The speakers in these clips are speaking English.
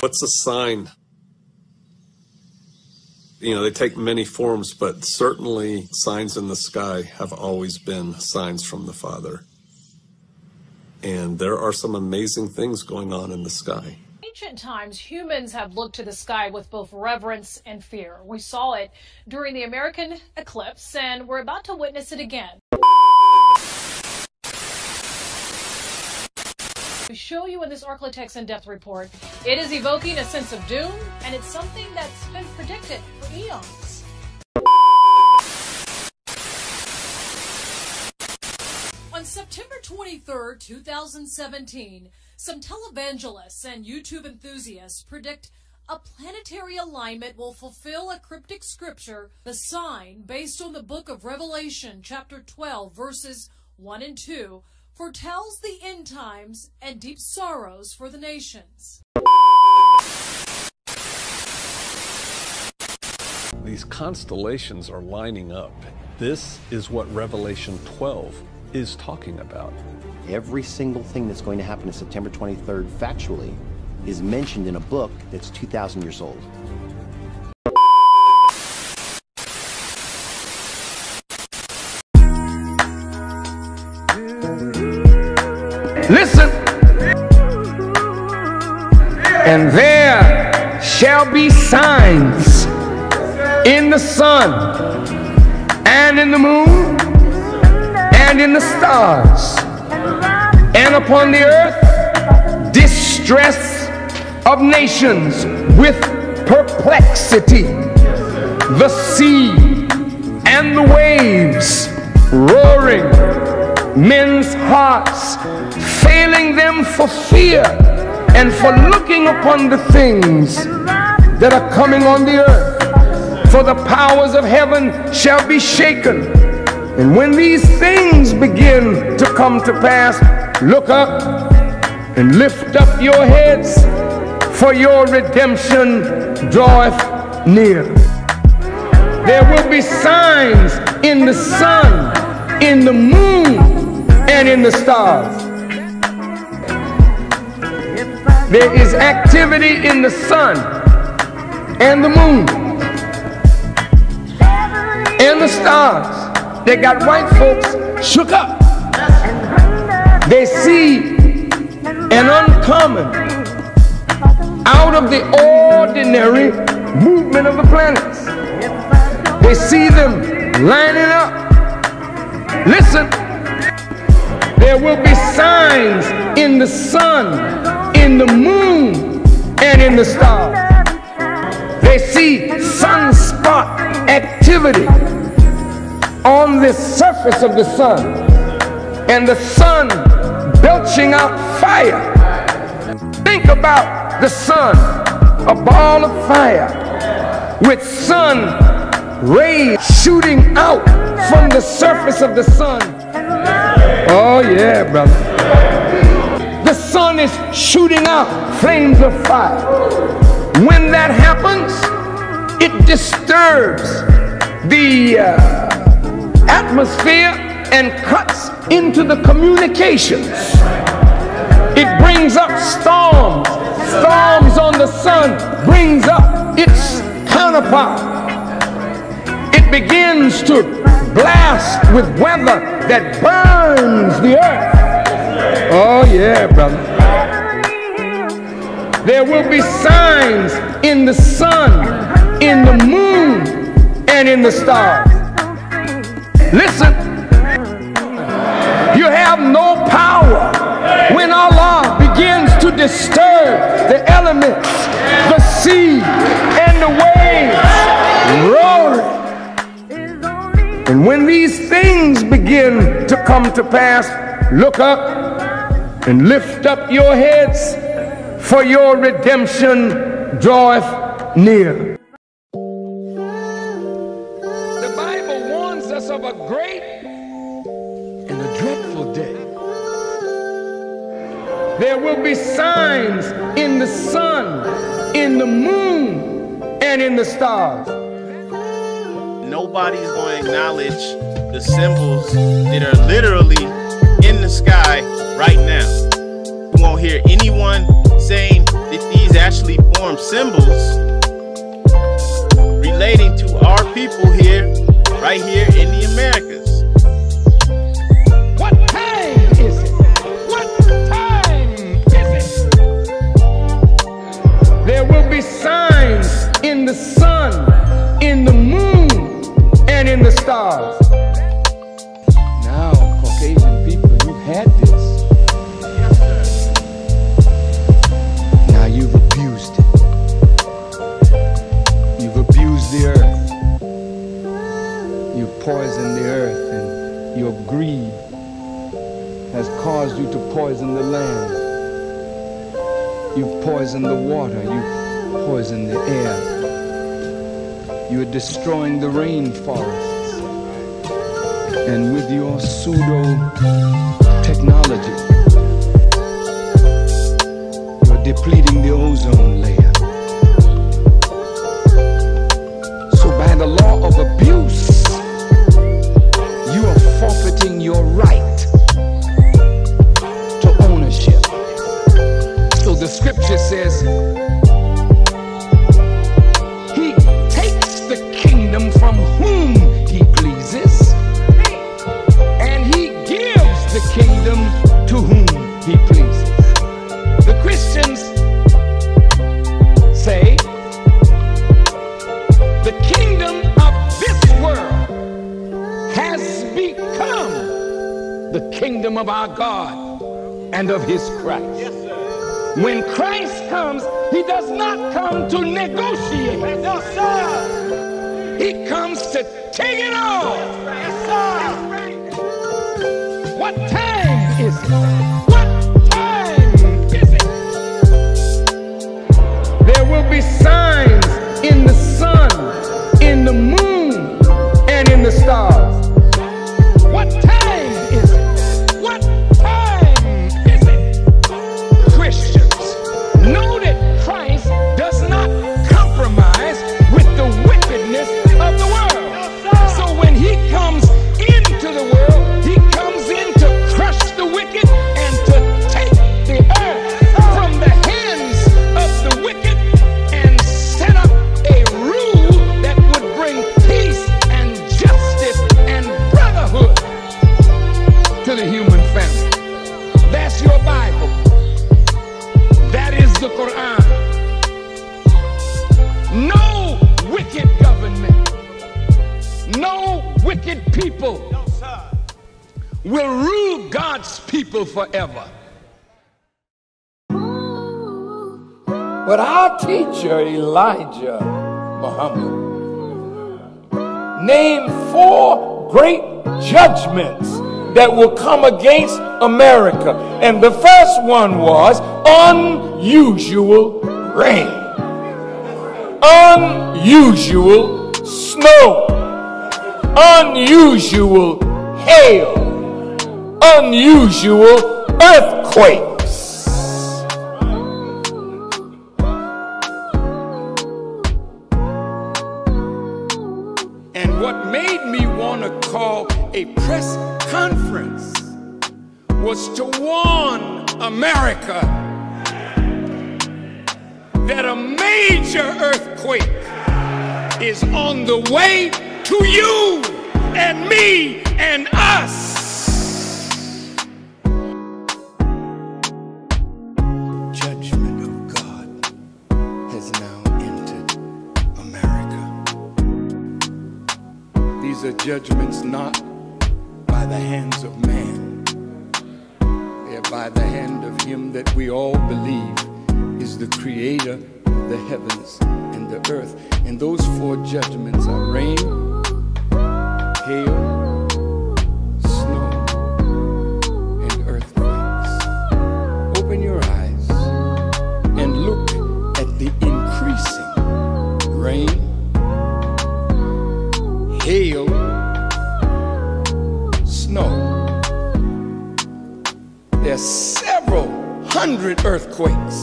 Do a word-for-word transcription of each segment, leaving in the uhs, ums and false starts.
What's a sign? You know, they take many forms, but certainly signs in the sky have always been signs from the Father. And there are some amazing things going on in the sky. Ancient times, humans have looked to the sky with both reverence and fear. We saw it during the American eclipse, and we're about to witness it again. We show you in this Arklatex in-depth report. It is evoking a sense of doom, and it's something that's been predicted for eons. On September twenty-third, two thousand seventeen, some televangelists and YouTube enthusiasts predict a planetary alignment will fulfill a cryptic scripture, the sign based on the book of Revelation, chapter twelve, verses one and two, foretells the end times and deep sorrows for the nations. These constellations are lining up. This is what Revelation twelve is talking about. Every single thing that's going to happen on September twenty-third, factually, is mentioned in a book that's two thousand years old. Listen, and there shall be signs in the sun, and in the moon, and in the stars, and upon the earth distress of nations with perplexity. The sea and the waves roaring, men's hearts failing them for fear and for looking upon the things that are coming on the earth, for the powers of heaven shall be shaken. And when these things begin to come to pass, look up and lift up your heads, for your redemption draweth near. There will be signs in the sun, in the moon, and in the stars. There is activity in the sun and the moon and the stars. They got white folks shook up. They see an uncommon, out of the ordinary movement of the planets. They see them lining up. Listen. There will be signs in the sun, in the moon, and in the stars. They see sunspot activity on the surface of the sun, and the sun belching out fire. Think about the sun, a ball of fire, with sun rays shooting out from the surface of the sun. Oh yeah, brother. The sun is shooting out flames of fire. When that happens, it disturbs the uh, atmosphere and cuts into the communications. It brings up storms. Storms on the sun brings up its counterpart. It begins to blast with weather that burns the earth. Oh yeah, brother. There will be signs in the sun, in the moon, and in the stars. Listen, you have no power when Allah begins to disturb the elements, the sea, and the waves roaring. And when these things begin to come to pass, look up and lift up your heads, for your redemption draweth near. The Bible warns us of a great and a dreadful day. There will be signs in the sun, in the moon, and in the stars. Nobody's going to acknowledge the symbols that are literally in the sky right now. You won't hear anyone saying that these actually form symbols relating to our people here, right here in the Americas. What time is it? What time is it? There will be signs in the sun, in the moon, and in the stars. Now, Caucasian people, you've had this. Now you've abused it. You've abused the earth. You've poisoned the earth, and your greed has caused you to poison the land. You've poisoned the water. You've poisoned the air. You're destroying the rainforest. And with your pseudo-technology, you're depleting the ozone layer. So by the law of abuse, you are forfeiting your right to ownership. So the scripture says, he takes the kingdom from whom he pleases, kingdom to whom he pleases. The Christians say the kingdom of this world has become the kingdom of our God and of his Christ. Yes, sir. When Christ comes, he does not come to negotiate. No, sir. He comes to take it all. Yes, sir. What time is it? What time is it? There will be signs in the sun, in the moon, and in the stars. What time is it? What time is it? Christians, know that Christ does not compromise with the wickedness of the world. So when he comes into the world, wicked people will rule God's people forever. But our teacher, Elijah Muhammad, named four great judgments that will come against America. And the first one was unusual rain, unusual snow, unusual hail, unusual earthquakes. And what made me want to call a press conference was to warn America that a major earthquake is on the way to you and me and us. Judgment of God has now entered America. These are judgments not by the hands of man. They are by the hand of him that we all believe is the creator of the heavens and the earth. And those four judgments are rain, hail, snow, and earthquakes. Open your eyes and look at the increasing rain, hail, snow. There are several hundred earthquakes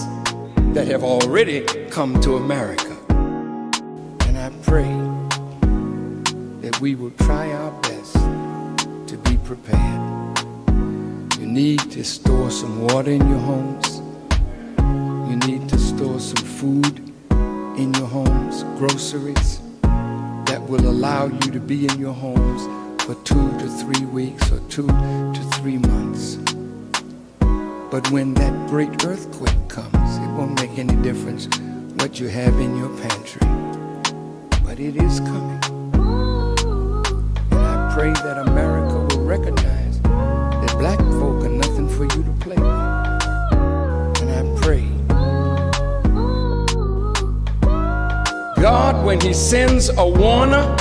that have already come to America. And I pray that we will try our best to be prepared. You need to store some water in your homes. You need to store store some food in your homes, groceries that will allow you to be in your homes for two to three weeks or two to three months. But when that great earthquake comes, it won't make any difference what you have in your pantry. But it is coming. And I pray that America will recognize that black folk are nothing for you to play with. And I pray, God, when he sends a warner,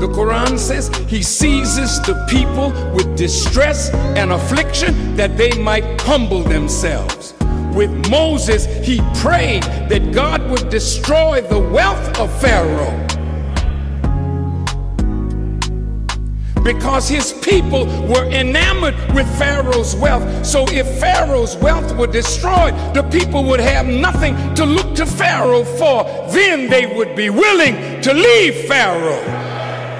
the Quran says he seizes the people with distress and affliction that they might humble themselves. With Moses, he prayed that God would destroy the wealth of Pharaoh because his people were enamored with Pharaoh's wealth. So if Pharaoh's wealth were destroyed, the people would have nothing to look to Pharaoh for. Then they would be willing to leave Pharaoh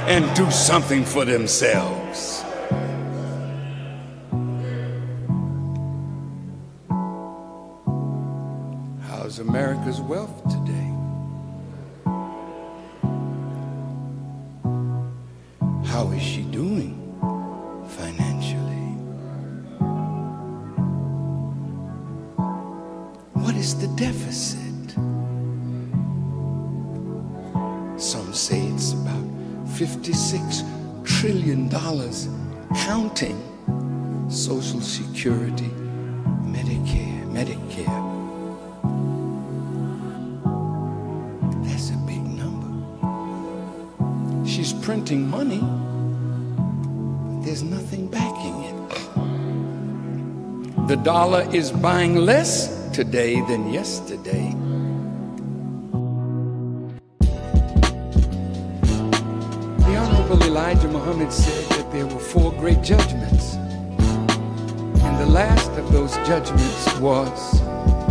and do something for themselves. How's America's wealth today? How is she doing financially? What is the deficit? Some say it's about fifty-six trillion dollars, counting Social Security, Medicare, Medicare. That's a big number. She's printing money, but there's nothing backing it. The dollar is buying less today than yesterday. Elijah Muhammad said that there were four great judgments, and the last of those judgments was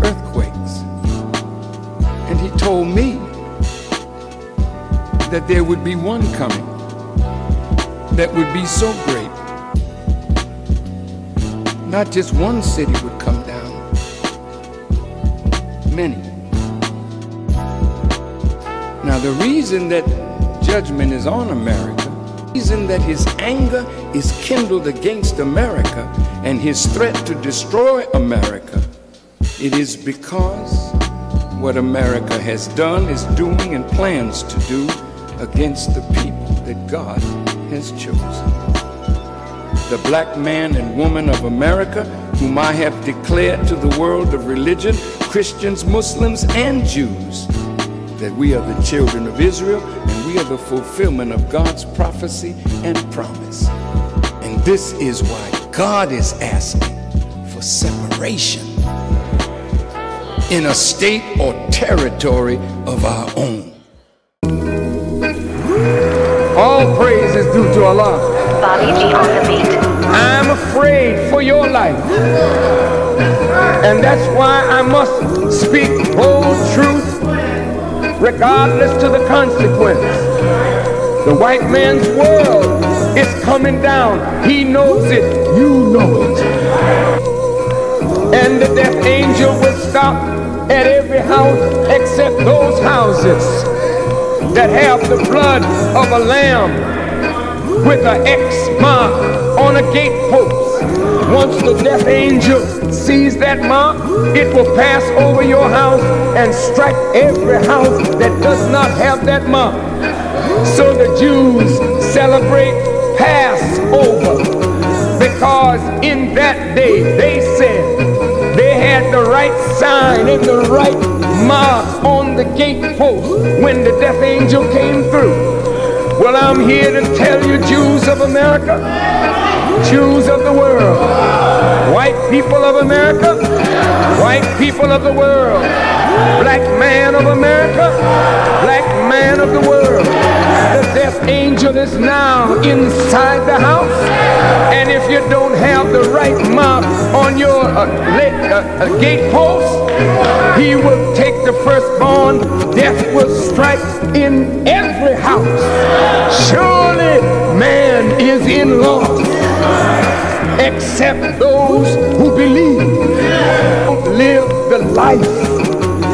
earthquakes. And he told me that there would be one coming that would be so great, not just one city would come down, many. Now, the reason that judgment is on America, the reason that his anger is kindled against America and his threat to destroy America, it is because what America has done, is doing, and plans to do against the people that God has chosen. The black man and woman of America, whom I have declared to the world of religion, Christians, Muslims, and Jews, that we are the children of Israel, and we are the fulfillment of God's prophecy and promise. And this is why God is asking for separation in a state or territory of our own. All praise is due to Allah. Bobby G on the beat. I'm afraid for your life. And that's why I must speak bold truth, regardless to the consequence. The white man's world is coming down. He knows it. You know it. And the death angel will stop at every house except those houses that have the blood of a lamb with an X mark on a gatepost. Once the death angel sees that mark, it will pass over your house and strike every house that does not have that mark. So the Jews celebrate Passover because in that day they said they had the right sign and the right mark on the gatepost when the death angel came through. Well, I'm here to tell you, Jews of America, Jews of the world, white people of America, white people of the world, black man of America, black man of the world, the death angel is now inside the house, and if you don't have the right mark on your uh, uh, uh, gatepost, he will take the firstborn. Death will strike in every house. Surely man is in law, except those who believe, don't live the life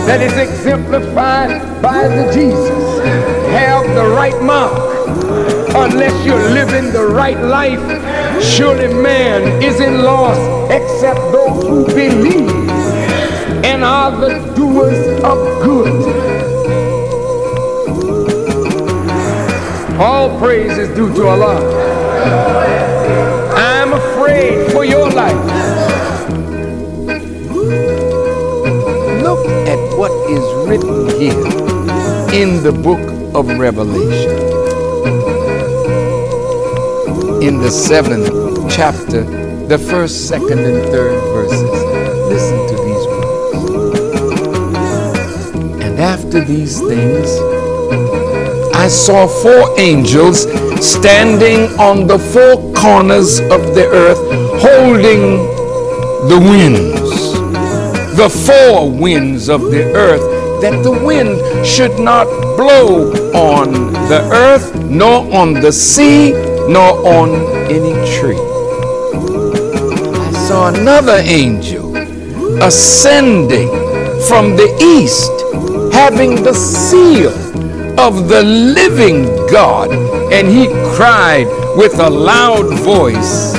that is exemplified by the Jesus. Have the right mark. Unless you're living the right life, surely man isn't lost except those who believe and are the doers of good. All praise is due to Allah. I'm afraid for your life. Look at what is written here in the book of Revelation. In the seventh chapter, the first, second, and third verses. Listen to these words. And after these things, I saw four angels standing on the four corners of the earth, holding the winds, the four winds of the earth, that the wind should not blow on the earth, nor on the sea, nor on any tree. I saw another angel ascending from the east, having the seal of the living God, and he cried with a loud voice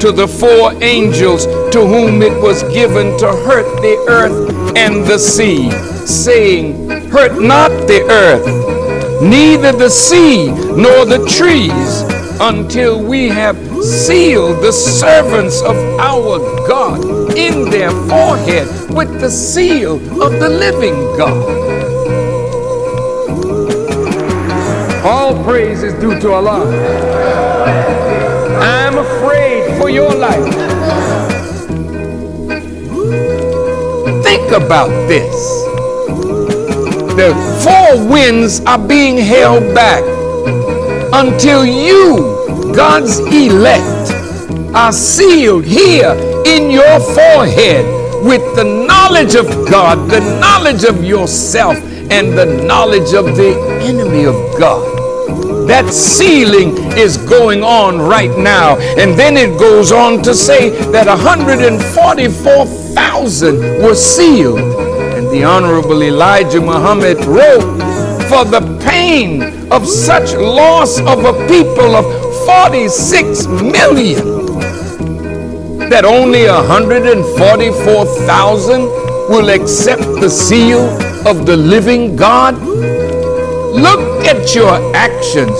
to the four angels to whom it was given to hurt the earth and the sea, saying, hurt not the earth, neither the sea, nor the trees, until we have sealed the servants of our God in their forehead with the seal of the living God. All praise is due to Allah. I'm afraid for your life. Think about this. The four winds are being held back until you, God's elect, are sealed here in your forehead with the knowledge of God, the knowledge of yourself, and the knowledge of the enemy of God. That sealing is going on right now. And then it goes on to say that one hundred forty-four thousand were sealed. And the Honorable Elijah Muhammad wrote, for the pain of such loss of a people of forty-six million, that only one hundred forty-four thousand will accept the seal of the living God. Look at your actions.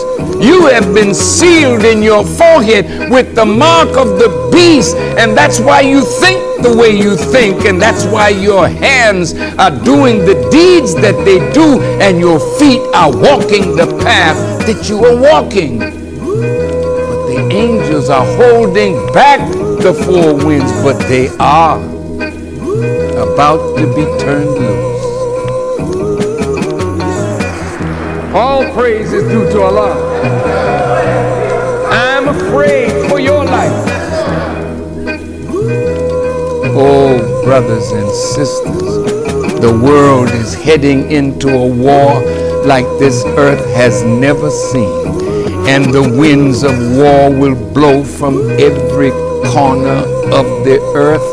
You have been sealed in your forehead with the mark of the beast, and that's why you think the way you think, and that's why your hands are doing the deeds that they do, and your feet are walking the path that you are walking. But the angels are holding back the four winds, but they are about to be turned loose. All praise is due to Allah. I'm afraid for your life. Oh, brothers and sisters, the world is heading into a war like this earth has never seen. And the winds of war will blow from every corner of the earth.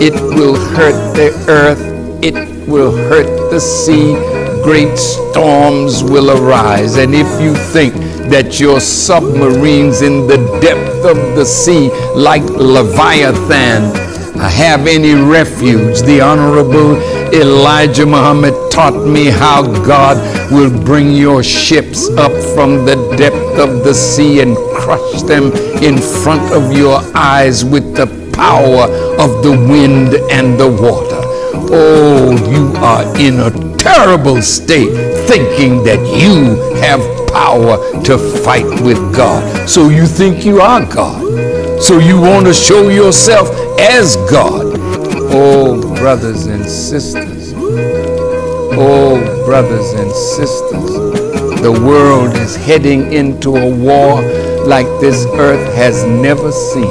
It will hurt the earth. It will hurt the sea. Great storms will arise. And if you think that your submarines in the depth of the sea, like Leviathan, have any refuge. The Honorable Elijah Muhammad taught me how God will bring your ships up from the depth of the sea and crush them in front of your eyes with the power of the wind and the water. Oh, you are in a terrible state thinking that you have power to fight with God. So you think you are God. So you want to show yourself as God. Oh, brothers and sisters. Oh, brothers and sisters. The world is heading into a war like this earth has never seen.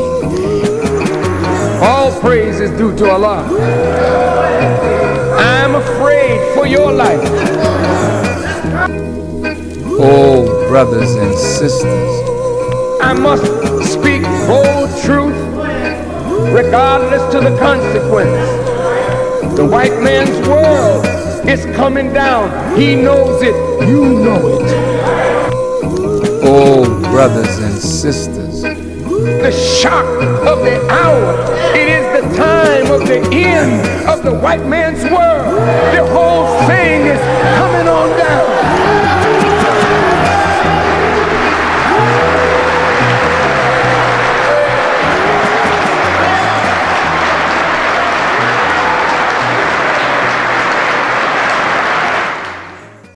All praise is due to Allah. I'm afraid for your life. Oh, brothers and sisters. I must speak bold truth regardless to the consequence. The white man's world It's coming down. He knows it. You know it. Oh, brothers and sisters. The shock of the hour. It is the time of the end of the white man's world. The whole thing is